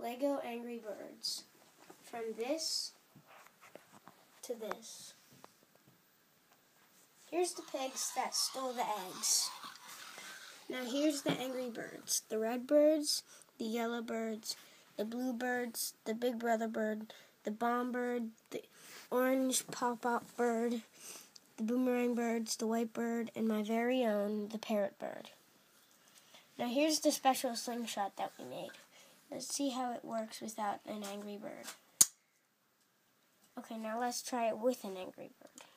Lego Angry Birds. From this to this. Here's the pigs that stole the eggs. Now here's the Angry Birds. The red birds, the yellow birds, the blue birds, the big brother bird, the bomb bird, the orange pop-up bird, the boomerang birds, the white bird, and my very own, the parrot bird. Now here's the special slingshot that we made. Let's see how it works without an angry bird. Okay, now let's try it with an angry bird.